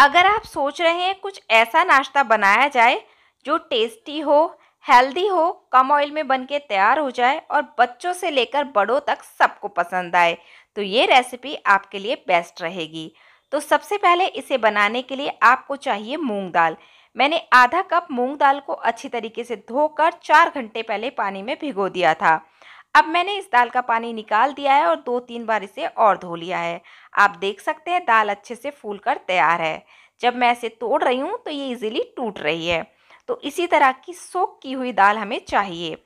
अगर आप सोच रहे हैं कुछ ऐसा नाश्ता बनाया जाए जो टेस्टी हो, हेल्दी हो, कम ऑयल में बनके तैयार हो जाए और बच्चों से लेकर बड़ों तक सबको पसंद आए, तो ये रेसिपी आपके लिए बेस्ट रहेगी। तो सबसे पहले इसे बनाने के लिए आपको चाहिए मूंग दाल। मैंने आधा कप मूंग दाल को अच्छी तरीके से धोकर 4 घंटे पहले पानी में भिगो दिया था। अब मैंने इस दाल का पानी निकाल दिया है और 2-3 बार इसे और धो लिया है। आप देख सकते हैं दाल अच्छे से फूलकर तैयार है। जब मैं इसे तोड़ रही हूँ तो ये इजीली टूट रही है। तो इसी तरह की सोख की हुई दाल हमें चाहिए।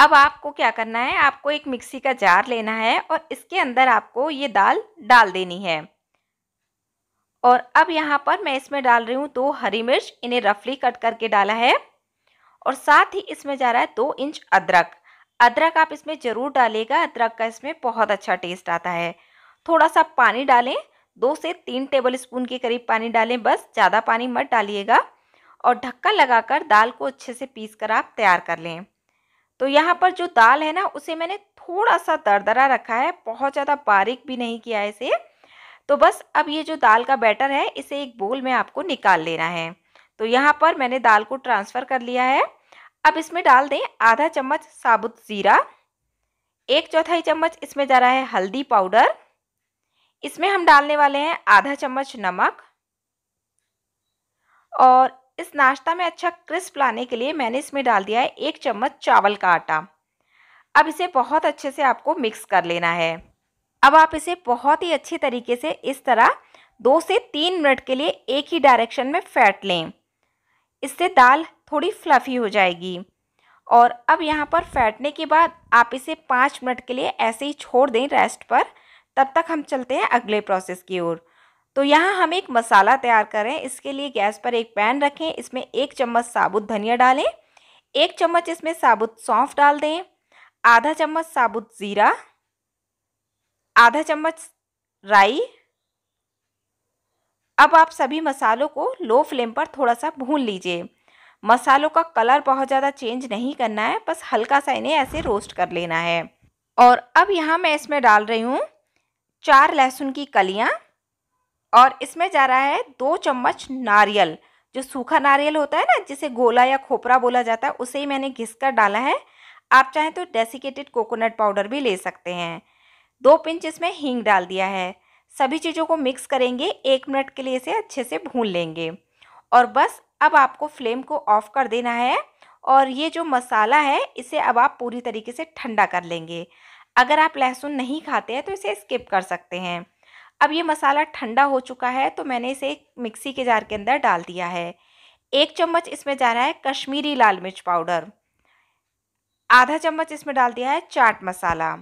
अब आपको क्या करना है, आपको एक मिक्सी का जार लेना है और इसके अंदर आपको ये दाल डाल देनी है। और अब यहाँ पर मैं इसमें डाल रही हूँ 2 हरी मिर्च, इन्हें रफली कट करके डाला है। और साथ ही इसमें जा रहा है 2 इंच अदरक। अदरक आप इसमें ज़रूर डालिएगा, अदरक का इसमें बहुत अच्छा टेस्ट आता है। थोड़ा सा पानी डालें, 2 से 3 टेबलस्पून के करीब पानी डालें, बस ज़्यादा पानी मत डालिएगा। और ढक्कन लगाकर दाल को अच्छे से पीस कर आप तैयार कर लें। तो यहाँ पर जो दाल है ना, उसे मैंने थोड़ा सा दरदरा रखा है, बहुत ज़्यादा बारीक भी नहीं किया है इसे। तो बस अब ये जो दाल का बैटर है इसे एक बोल में आपको निकाल लेना है। तो यहाँ पर मैंने दाल को ट्रांसफ़र कर लिया है। अब इसमें डाल दें आधा चम्मच साबुत ज़ीरा, 1/4 चम्मच इसमें जा रहा है हल्दी पाउडर, इसमें हम डालने वाले हैं आधा चम्मच नमक। और इस नाश्ता में अच्छा क्रिस्प लाने के लिए मैंने इसमें डाल दिया है 1 चम्मच चावल का आटा। अब इसे बहुत अच्छे से आपको मिक्स कर लेना है। अब आप इसे बहुत ही अच्छे तरीके से इस तरह 2 से 3 मिनट के लिए एक ही डायरेक्शन में फेंट लें, इससे दाल थोड़ी फ्लफ़ी हो जाएगी। और अब यहाँ पर फेंटने के बाद आप इसे 5 मिनट के लिए ऐसे ही छोड़ दें रेस्ट पर। तब तक हम चलते हैं अगले प्रोसेस की ओर। तो यहाँ हम एक मसाला तैयार करें। इसके लिए गैस पर एक पैन रखें, इसमें 1 चम्मच साबुत धनिया डालें, 1 चम्मच इसमें साबुत सौंफ डाल दें, आधा चम्मच साबुत ज़ीरा, आधा चम्मच राई। अब आप सभी मसालों को लो फ्लेम पर थोड़ा सा भून लीजिए। मसालों का कलर बहुत ज़्यादा चेंज नहीं करना है, बस हल्का सा इन्हें ऐसे रोस्ट कर लेना है। और अब यहाँ मैं इसमें डाल रही हूँ 4 लहसुन की कलियाँ और इसमें जा रहा है 2 चम्मच नारियल। जो सूखा नारियल होता है ना, जिसे गोला या खोपरा बोला जाता है, उसे ही मैंने घिस कर डाला है। आप चाहें तो डेसिकेटेड कोकोनट पाउडर भी ले सकते हैं। 2 पिंच इसमें हींग डाल दिया है। सभी चीज़ों को मिक्स करेंगे, 1 मिनट के लिए इसे अच्छे से भून लेंगे। और बस अब आपको फ्लेम को ऑफ कर देना है। और ये जो मसाला है इसे अब आप पूरी तरीके से ठंडा कर लेंगे। अगर आप लहसुन नहीं खाते हैं तो इसे स्किप कर सकते हैं। अब ये मसाला ठंडा हो चुका है, तो मैंने इसे मिक्सी के जार के अंदर डाल दिया है। 1 चम्मच इसमें जा रहा है कश्मीरी लाल मिर्च पाउडर, आधा चम्मच इसमें डाल दिया है चाट मसाला,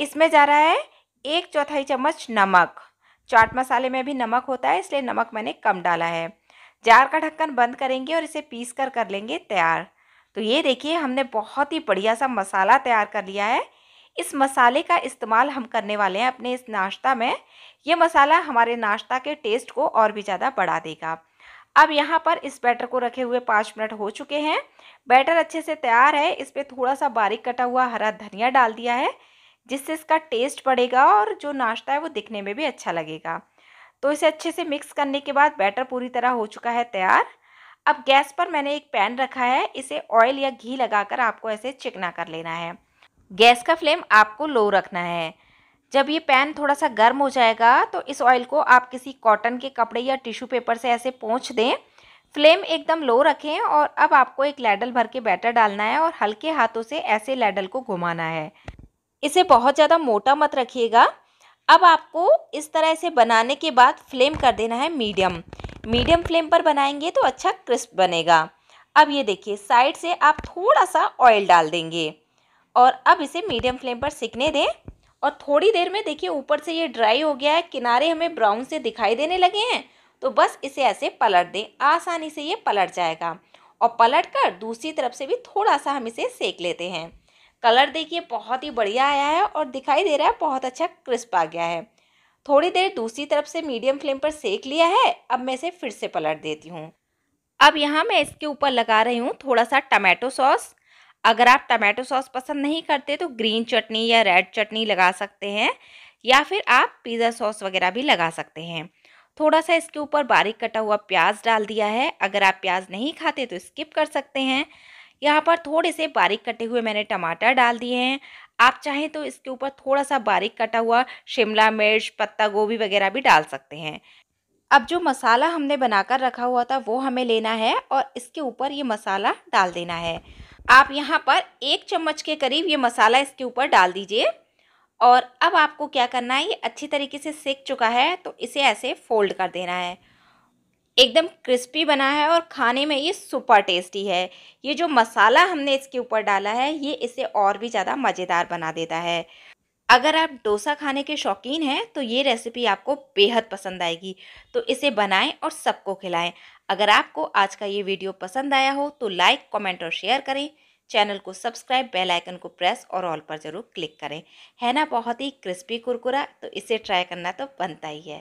इसमें जा रहा है 1/4 चम्मच नमक। चाट मसाले में भी नमक होता है, इसलिए नमक मैंने कम डाला है। जार का ढक्कन बंद करेंगे और इसे पीस कर कर लेंगे तैयार। तो ये देखिए हमने बहुत ही बढ़िया सा मसाला तैयार कर लिया है। इस मसाले का इस्तेमाल हम करने वाले हैं अपने इस नाश्ता में। ये मसाला हमारे नाश्ता के टेस्ट को और भी ज़्यादा बढ़ा देगा। अब यहाँ पर इस बैटर को रखे हुए 5 मिनट हो चुके हैं। बैटर अच्छे से तैयार है। इस पर थोड़ा सा बारीक कटा हुआ हरा धनिया डाल दिया है, जिससे इसका टेस्ट बढ़ेगा और जो नाश्ता है वो दिखने में भी अच्छा लगेगा। तो इसे अच्छे से मिक्स करने के बाद बैटर पूरी तरह हो चुका है तैयार। अब गैस पर मैंने एक पैन रखा है, इसे ऑयल या घी लगाकर आपको ऐसे चिकना कर लेना है। गैस का फ्लेम आपको लो रखना है। जब ये पैन थोड़ा सा गर्म हो जाएगा तो इस ऑयल को आप किसी कॉटन के कपड़े या टिश्यू पेपर से ऐसे पोंछ दें। फ्लेम एकदम लो रखें। और अब आपको एक लैडल भर के बैटर डालना है और हल्के हाथों से ऐसे लैडल को घुमाना है। इसे बहुत ज़्यादा मोटा मत रखिएगा। अब आपको इस तरह इसे बनाने के बाद फ्लेम कर देना है मीडियम। मीडियम फ्लेम पर बनाएंगे तो अच्छा क्रिस्प बनेगा। अब ये देखिए साइड से आप थोड़ा सा ऑयल डाल देंगे और अब इसे मीडियम फ्लेम पर सिकने दें। और थोड़ी देर में देखिए ऊपर से ये ड्राई हो गया है, किनारे हमें ब्राउन से दिखाई देने लगे हैं। तो बस इसे ऐसे पलट दें, आसानी से ये पलट जाएगा। और पलट कर दूसरी तरफ से भी थोड़ा सा हम इसे सेक लेते हैं। कलर देखिए बहुत ही बढ़िया आया है और दिखाई दे रहा है बहुत अच्छा क्रिस्प आ गया है। थोड़ी देर दूसरी तरफ से मीडियम फ्लेम पर सेक लिया है। अब मैं इसे फिर से पलट देती हूँ। अब यहाँ मैं इसके ऊपर लगा रही हूँ थोड़ा सा टमाटो सॉस। अगर आप टमाटो सॉस पसंद नहीं करते तो ग्रीन चटनी या रेड चटनी लगा सकते हैं, या फिर आप पिज़्ज़ा सॉस वगैरह भी लगा सकते हैं। थोड़ा सा इसके ऊपर बारीक कटा हुआ प्याज डाल दिया है। अगर आप प्याज नहीं खाते तो स्किप कर सकते हैं। यहाँ पर थोड़े से बारीक कटे हुए मैंने टमाटर डाल दिए हैं। आप चाहें तो इसके ऊपर थोड़ा सा बारीक कटा हुआ शिमला मिर्च, पत्ता गोभी वगैरह भी डाल सकते हैं। अब जो मसाला हमने बनाकर रखा हुआ था वो हमें लेना है और इसके ऊपर ये मसाला डाल देना है। आप यहाँ पर 1 चम्मच के करीब ये मसाला इसके ऊपर डाल दीजिए। और अब आपको क्या करना है, ये अच्छी तरीके से सेक चुका है तो इसे ऐसे फोल्ड कर देना है। एकदम क्रिस्पी बना है और खाने में ये सुपर टेस्टी है। ये जो मसाला हमने इसके ऊपर डाला है ये इसे और भी ज़्यादा मज़ेदार बना देता है। अगर आप डोसा खाने के शौकीन हैं तो ये रेसिपी आपको बेहद पसंद आएगी। तो इसे बनाएं और सबको खिलाएं। अगर आपको आज का ये वीडियो पसंद आया हो तो लाइक, कमेंट और शेयर करें। चैनल को सब्सक्राइब, बेल आइकन को प्रेस और ऑल पर ज़रूर क्लिक करें। है ना बहुत ही क्रिस्पी कुरकुरा, तो इसे ट्राई करना तो बनता ही है।